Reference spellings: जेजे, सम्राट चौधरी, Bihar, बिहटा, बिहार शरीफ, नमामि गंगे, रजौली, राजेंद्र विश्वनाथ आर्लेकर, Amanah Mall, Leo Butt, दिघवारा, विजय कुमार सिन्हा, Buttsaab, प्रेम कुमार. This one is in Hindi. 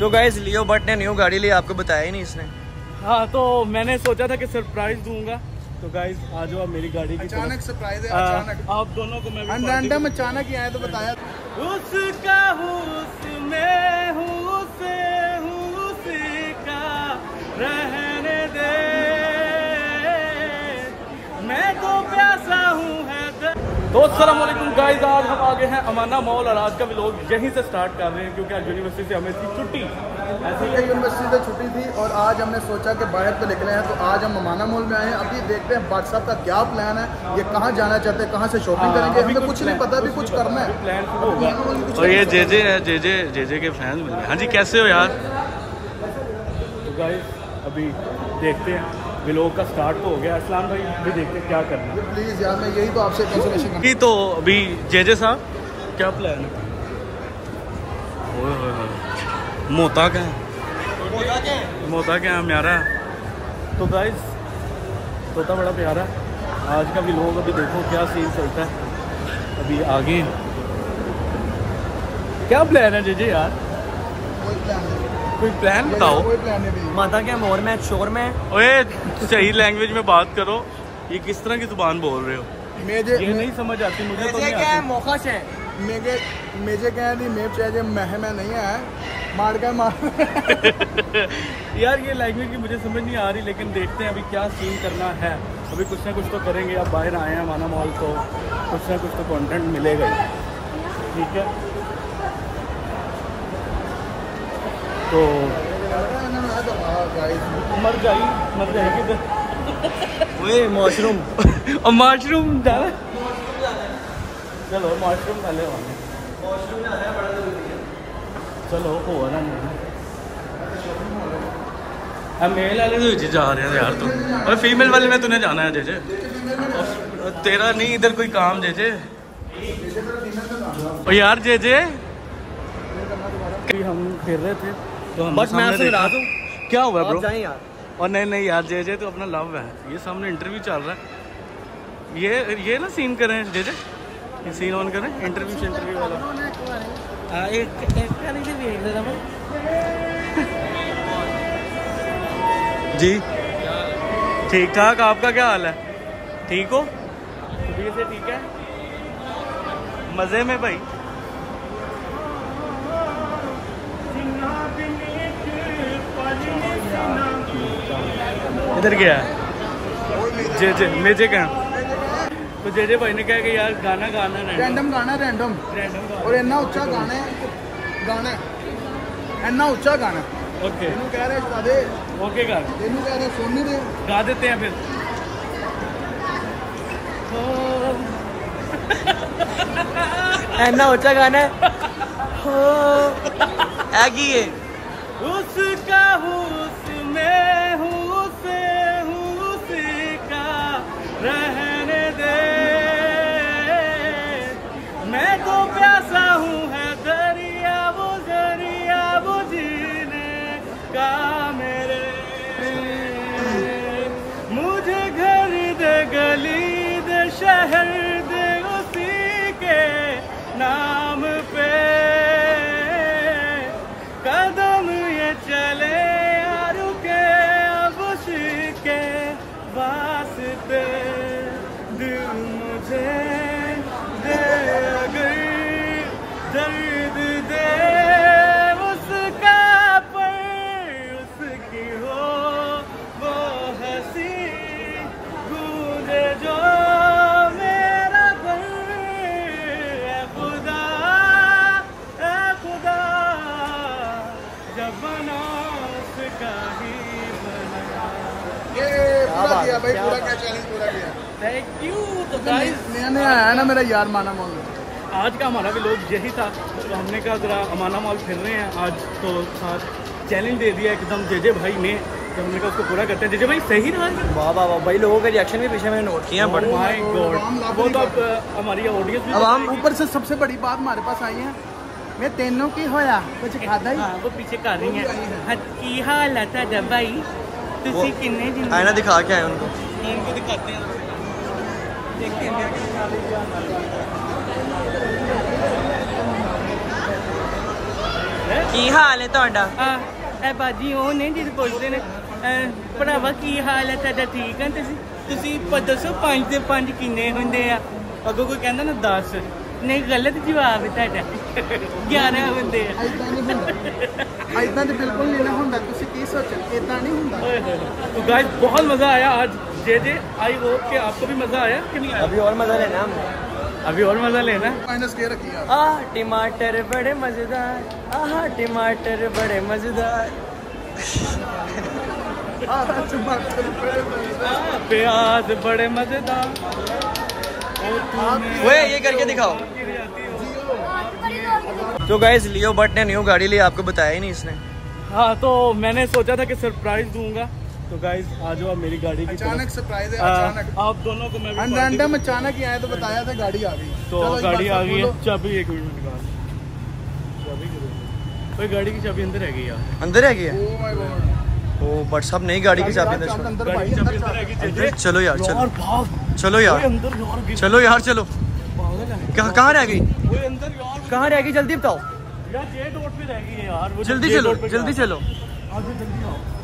तो गाइस लियो बट ने न्यू गाड़ी ली, आपको बताया ही नहीं इसने। हाँ तो मैंने सोचा था कि सरप्राइज दूंगा, तो गाइस आ जाओ आप मेरी गाड़ी की। अचानक सरप्राइज है, अचानक आप दोनों को मैं रैंडम अचानक ही आया तो बताया। उसका उसमें उसका रहने दे, मैं तो प्यासा हूँ। तो अस्सलाम वालेकुम गाइस, आज हम आ गए हैं अमाना मॉल और आज का व्लॉग यहीं से स्टार्ट कर रहे हैं क्योंकि आज यूनिवर्सिटी से हमें थी छुट्टी। ऐसे ही यूनिवर्सिटी से छुट्टी थी और आज हमने सोचा कि बाहर तो निकले हैं, तो आज हम अमाना मॉल में आए हैं। अभी देखते हैं बट साहब का क्या प्लान है, ये कहाँ जाना चाहते हैं, कहाँ से शॉपिंग करेंगे, हमें कुछ नहीं पता, अभी कुछ करना है प्लान। और ये जेजे है, जेजे के फैन मिले। हाँ जी कैसे हो यार? तो गाइस अभी देखते हैं, व्लॉग का स्टार्ट तो हो गया। असलाम भाई भी देखते क्या करना, प्लीज यार मैं यही तो आपसे कंसल्टेशन की। तो अभी जेजे साहब क्या प्लान है? मोता क्या है, मोता क्या म्यारा। तो गाइस तोता बड़ा प्यारा है। आज का व्लॉग अभी देखो क्या सीन चलता है। अभी आगे क्या प्लान है जेजे यार? कोई प्लान बताओ। माता क्या मोर में शोर में। ओए सही लैंग्वेज में बात करो, ये किस तरह की जुबान बोल रहे हो? मेजे ये नहीं समझ आती मुझे, तो क्या है मौका से मेजे मेजे क्या है मेप चाहिए मह में नहीं है मार का मार। यार ये लैंग्वेज की मुझे समझ नहीं आ रही, लेकिन देखते हैं अभी क्या सीन करना है। अभी कुछ ना कुछ तो करेंगे, अब बाहर आए हैं अमाना मॉल को, कुछ ना कुछ तो कॉन्टेंट मिलेगा ठीक है। तो मर जाई किधर? मशरूम और मशरूम जाना, चलो मशरूम खा ले, चलो हो ना मेल वाले तो जा रहे हैं यार। तुम और फीमेल वाले में तूने जाना है जेजे, तेरा नहीं इधर कोई काम जेजे। और यार जेजे हम फिर रहे थे तो बस मैं आपसे मिला दूं, क्या हुआ ब्रो? जाएं यार। और नहीं यार जेजे तो अपना लव है, ये सामने इंटरव्यू चल रहा है, ये ना सीन करें जेजे, ये सीन ऑन करें इंटरव्यू वाला। हां एक का नहीं देख रहा मैं जी। ठीक ठाक, आपका क्या हाल है? ठीक हो? से ठीक है, मजे में भाई। इधर गया जेजे मेजे का। तो जेजे भाई ने कहा कि यार गाना गाना रैंडम और इतना ऊंचा गाना ओके कह रहे दादे ओके कह रहे सोनी दे गा देते हैं फिर। इतना ऊंचा गाना है हो आगे है उसका रहने दे, मैं तो प्यासा हूँ है दरिया वो जीने का मेरे, मुझे घर दे गली दे शहर दे उसी के नाम पे कदम ये चले रुके अब उसके वास्ते दिल मुझे दे अगर दर्द दे उसका पर उसकी हो वो हंसी गूंजे जो मेरा ए खुदा जब बना उसका ही बना। ये पूरा किया भाई, पूरा क्या चैलेंज पूरा किया। Thank you. तो गाइस नया नया आया ना मेरा यार अमाना मॉल, आज का हमारा व्लॉग यही था। तो हमने कहा जरा अमाना मॉल फिर रहे हैं आज, तो साथ चैलेंज दे दिया एकदम जेजे भाई ने, तो हमने कहा उसको पूरा करते हैं। जेजे भाई सही रहा, वाह वाह वाह भाई, लोगों के रिएक्शन भी पीछे मैंने नोट किया, बट माय गॉड वो तो हमारी ऑडियंस भी। अब हम ऊपर से सबसे बड़ी बात हमारे पास आई है, मैं तेनों की होया कुछ खाता ही वो पीछे कर रही है की हालत है जब भाई तुसी किन्ने दिन आईना दिखा के आए उनको दिखाते हैं देखते हैं। की हाल है तुहाडा? भाजी ओ नहीं जी पुछदे ने भरावा की हाल है तुहाडा, ठीक है? तुसीं दसो पांच दे पांच किन्ने हुंदे आ? अगों कोई कहंदा ना 10, नहीं गलत जवाब है तुहाडा, 11 हुंदे आ। इदां ते बिल्कुल नहीं हुंदा, तुसीं की सोचो इदां नहीं हुंदा। तो गाइस बहुत मजा आया आज जे, आई होप कि आपको भी मजा आया कि नहीं आया? अभी और मजा लेना, अभी और मजा लेना। माइनस के रखिए। आह टमाटर बड़े मजेदार, आह टमाटर बड़े मजेदार, आह टमाटर बड़े मजेदार, प्याज बड़े मजेदार। वे ये करके दिखाओ। तो गाइस लियो बट ने न्यू गाड़ी ली, आपको बताया ही नहीं इसने। हाँ तो मैंने सोचा था कि सरप्राइज दूंगा, तो गाइस आज आप मेरी गाड़ी की अचानक सरप्राइज है। अचानक आप दोनों को मैं रैंडम अचानक ही आया, तो बताया था गाड़ी आ गई। तो गाड़ी आ गई है, चाबी एक मिनट निकाल, चाबी कोई गाड़ी की चाबी अंदर रह गई यार, अंदर रह गई है। Oh my god, oh but सब नई गाड़ी की चाबी अंदर है। चलो यार, चलो चलो यार, चलो यार, चलो कहाँ रह गई, कहाँ रह गई, जल्दी बताओ यार। जेड रोड पे रह गई है यार, जल्दी चलो, जल्दी चलो, जल्दी आओ।